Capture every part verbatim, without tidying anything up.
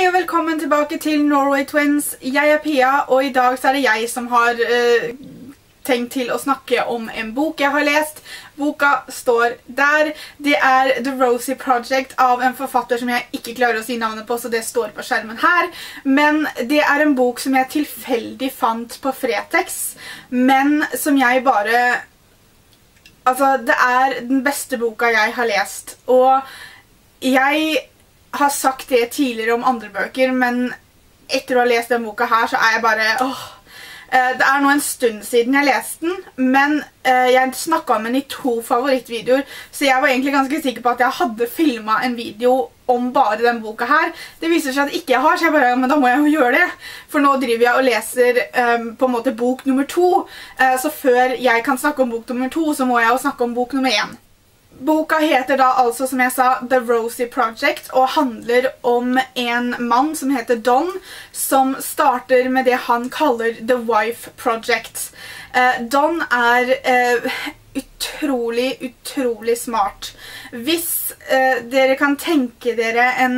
Hei og velkommen tilbake til Norway Twins. Jeg er Pia, og i dag så er det jeg som har eh, tenkt til å snakke om en bok jeg har lest. Boka står der. Det er The Rosie Project av en forfatter som jeg ikke klarer å si navnet på, så det står på skjermen her. Men det er en bok som jeg tilfeldig fant på Fretex, men som jeg bare... Altså, det er den beste boka jeg har lest, og jeg... har sagt det tidligere om andre bøker, men etter å ha lest den boka her, så er jeg bare, åh, det er nå en stund siden jeg leste den, men jeg snakket om den i to favorittvideoer, så jeg var egentlig ganske sikker på at jeg hadde filmet en video om bare den boka her. Det viser seg at ikke jeg har, så jeg bare, men da må jeg jo gjøre det, for nå driver jeg og leser um, på en måte bok nummer to, uh, så før jeg kan snakke om bok nummer to, så må jeg jo snakke om bok nummer én. Boka heter da altså, som jeg sa, The Rosie Project, og handler om en mann som heter Don, som starter med det han kaller The Wife Project. Eh, Don er eh, utrolig, utrolig smart. Hvis eh, dere kan tenke dere en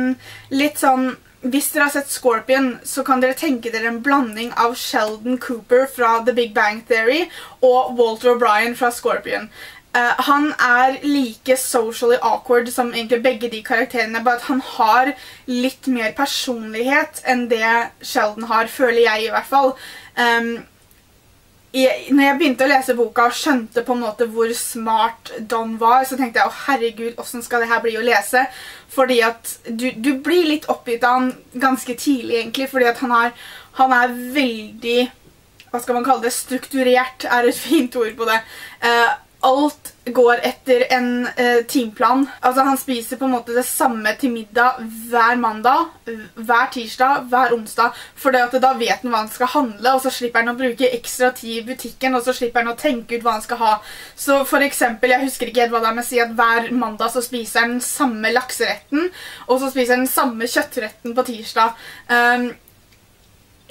litt sånn... Hvis dere har sett Scorpion, så kan dere tenke dere en blanding av Sheldon Cooper fra The Big Bang Theory og Walter O'Brien fra Scorpion. Uh, han er like socially awkward som egentlig begge de karakterene, bare at han har litt mer personlighet enn det Sheldon har, føler jeg i hvert fall. Um, jeg, når jeg begynte å lese boka og skjønte på en måte hvor smart Don var, så tenkte jeg, å herregud, hvordan skal det her bli å lese? Fordi at du, du blir litt oppgitt av han ganske tidlig egentlig, fordi at han, har, han er veldig, hva skal man kalle det, strukturert er et fint ord på det. Uh, Alt går etter en eh, timeplan. Altså han spiser på en måte det samme til middag hver mandag, hver tirsdag, hver onsdag. For da vet han hva han skal handle, og så slipper han å bruke ekstra tid i butikken, og så slipper han å tenke ut hva han skal ha. Så for eksempel, jeg husker ikke helt hva det er med å si at hver mandag så spiser han den samme lakseretten, og så spiser han den samme kjøttretten på tirsdag. Um,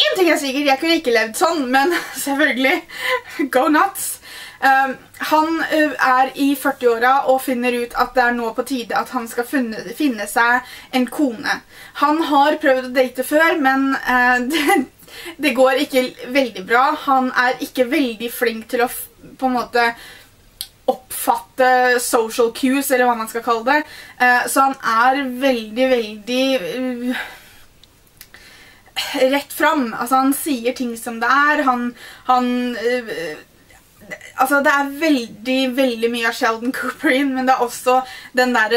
en ting er sikkert, jeg kunne ikke levd sånn, men selvfølgelig, go nuts! Um, han uh, er i førtiåra og finner ut at det er nå på tide at han skal finne, finne seg en kone. Han har prøvd å date før, men uh, det, det går ikke veldig bra. Han er ikke veldig flink til å på en måte oppfatte social cues, eller hva man skal kalle det. Uh, så han er veldig, veldig... Uh, rett frem. Altså, han sier ting som det er. Han... han uh, Altså, det er veldig, veldig mye av Sheldon Cooper, men det er også den der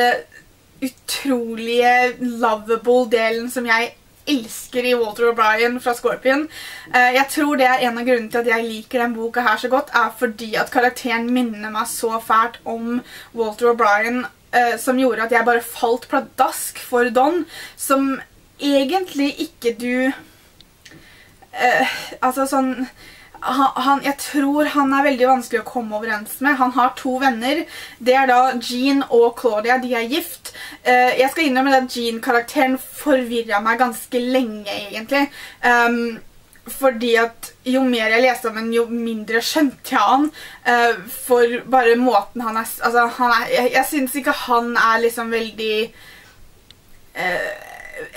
utrolige lovable-delen som jeg elsker i Walter O'Brien fra Scorpion. Jeg tror det er en av grunnene til at jeg liker den boka her så godt, er fordi at karakteren minner meg så fælt om Walter O'Brien, som gjorde at jeg bare falt pladask for Don, som egentlig ikke du... Altså, sånn... Han, han, jeg tror han er veldig vanskelig å komme overens med. Han har to venner. Det er da Jean og Claudia. De er gift. Uh, jeg skal innrømme at Jean-karakteren forvirret meg ganske lenge, egentlig. Um, fordi at jo mer jeg leste om henne, jo mindre skjønte jeg han. Uh, for bare måten han er... Altså, han er jeg, jeg synes ikke han er liksom veldig... Uh,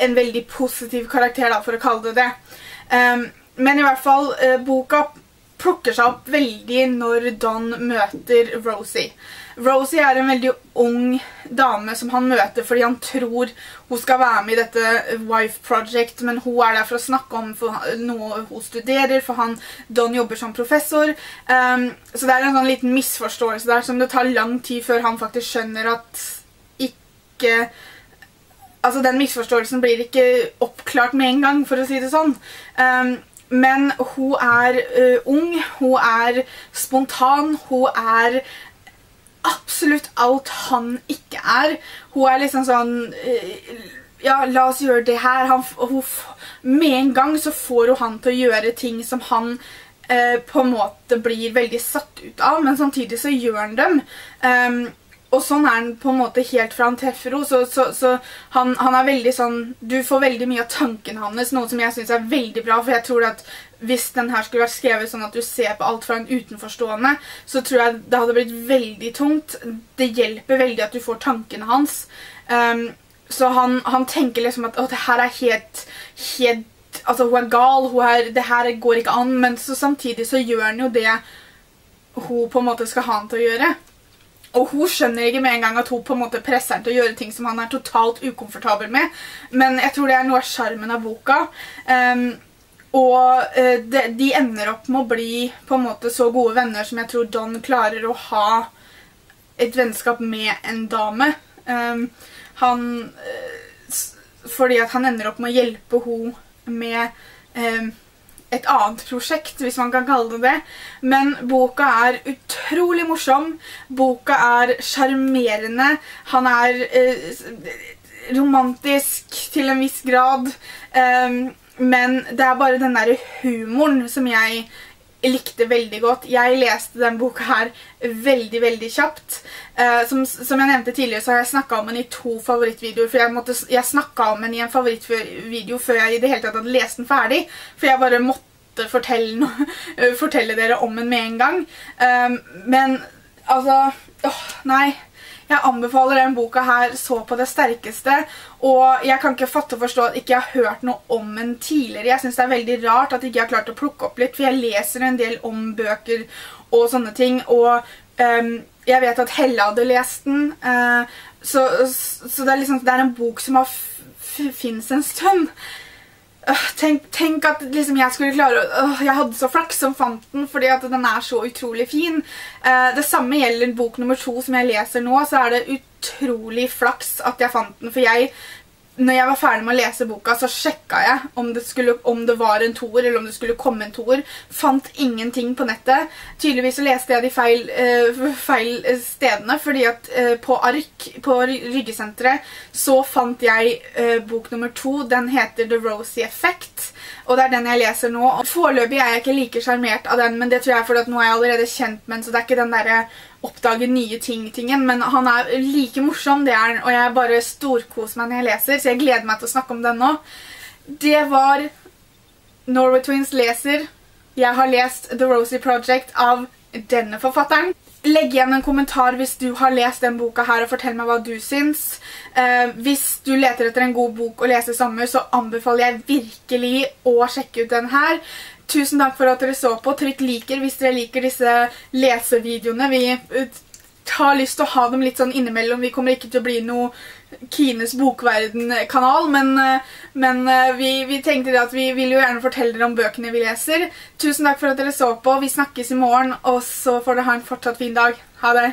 en veldig positiv karakter, da, for å kalle det det. Um, Men i hvert fall, eh, boka plukker seg opp veldig når Don møter Rosie. Rosie er en veldig ung dame som han møter fordi han tror hun skal være med i dette Wife Project, men hun er der for å snakke om noe hun studerer, for han, Don jobber som professor. Um, så det er en sånn liten misforståelse der som det tar lang tid før han faktisk skjønner at ikke... Altså, den misforståelsen blir ikke oppklart med en gang, for å si det sånn. Um, Men hun er uh, ung, hun er spontan, hun er absolutt alt han ikke er. Hun er liksom sånn, uh, ja, la oss gjøre det her. Han, hun, med en gang så får hun han til å gjøre ting som han uh, på en måte blir veldig satt ut av, men samtidig så gjør han dem. Um, Og sånn er han på en måte helt fra han treffer henne, så, så, så han, han er veldig sånn, du får veldig mye av tanken hans, noe som jeg synes er veldig bra, for jeg tror at hvis den her skulle vært skrevet sånn at du ser på alt fra en utenforstående, så tror jeg det hadde blitt veldig tungt. Det hjelper veldig at du får tankene hans. Um, så han, han tenker liksom at, å, det her er helt... helt, altså hun er gal, hun er, det her går ikke an, men så samtidig så gjør han jo det hun på en måte skal ha han til å gjøre. Og hun skjønner ikke med en gang at hun på en måte presser han til å gjøre ting som han er totalt ukomfortabel med. Men jeg tror det er noe av skjermen av boka. Um, og uh, de, de ender opp med å bli på en måte så gode venner som jeg tror Don klarer å ha et vennskap med en dame. Um, han... Uh, Fordi at han ender opp med å hjelpe henne med eh, et annet prosjekt, hvis man kan kalle det det. Men boka er utrolig morsom. Boka er sjarmerende. Han er eh, romantisk til en viss grad. Eh, men det er bare den der humoren som jeg likte veldig godt. Jeg leste den boka her veldig, veldig kjapt. Eh, som, som jeg nevnte tidligere, så har jeg snakket om den i to favorittvideoer, for jeg, måtte, jeg snakket om den i en favorittvideo før jeg i det hele tatt hadde lest den ferdig, for jeg bare måtte fortelle, no fortelle dere om den med en gang. Um, men, altså, åh, nei. Jeg anbefaler den boka her så på det sterkeste, og jeg kan ikke fatte og forstå at ikke jeg har hørt noe om den tidligere. Jeg synes det er veldig rart at ikke jeg har klart å plukke opp litt, for jeg leser en del om bøker og sånne ting, og um, jeg vet at Helle hadde lest den, uh, så, så det er liksom, det er en bok som har finnes en stund. Uh, tenk, tenk at liksom, jeg skulle klare å... Uh, jeg hadde så flaks som fant den, fordi at den er så utrolig fin. Uh, det samme gjelder bok nummer to som jeg leser nå, så er det utrolig flaks at jeg fant den. For jeg, når jeg var ferdig med å lese boka, så sjekket jeg om det, skulle, om det var en toer, eller om det skulle komme en toer. Fant ingenting på nettet. Tydeligvis så leste jeg de feil, uh, feil stedene, fordi at uh, på Ark, på Ryggesenteret, så fant jeg uh, bok nummer to. Den heter The Rosie Effect, og det er den jeg leser nå. Foreløpig er jeg ikke like sjarmert av den, men det tror jeg fordi at nå er jeg allerede kjent med den, så det er ikke den der oppdage nye ting-tingen, men han er like morsom, det er han, og jeg bare storkoser meg når jeg leser, så jeg gleder meg til å snakke om den nå. Det var Norway Twins leser. Jeg har lest The Rosie Project av denne forfatteren. Legg igjen en kommentar hvis du har lest den boka her, og fortell meg hva du syns. Eh, hvis du leter etter en god bok å lese i sommer, så anbefaler jeg virkelig å sjekke ut den her. Tusen takk for at dere så på. Trykk liker hvis dere liker disse lesevideoene. Vi har lyst til å ha dem litt sånn innimellom. Vi kommer ikke til å bli noe Kines bokverden-kanal, men, men vi, vi tenkte at vi vil jo gjerne fortelle dere om bøkene vi leser. Tusen takk for at dere så på. Vi snakkes i morgen, og så får dere ha en fortsatt fin dag. Ha det!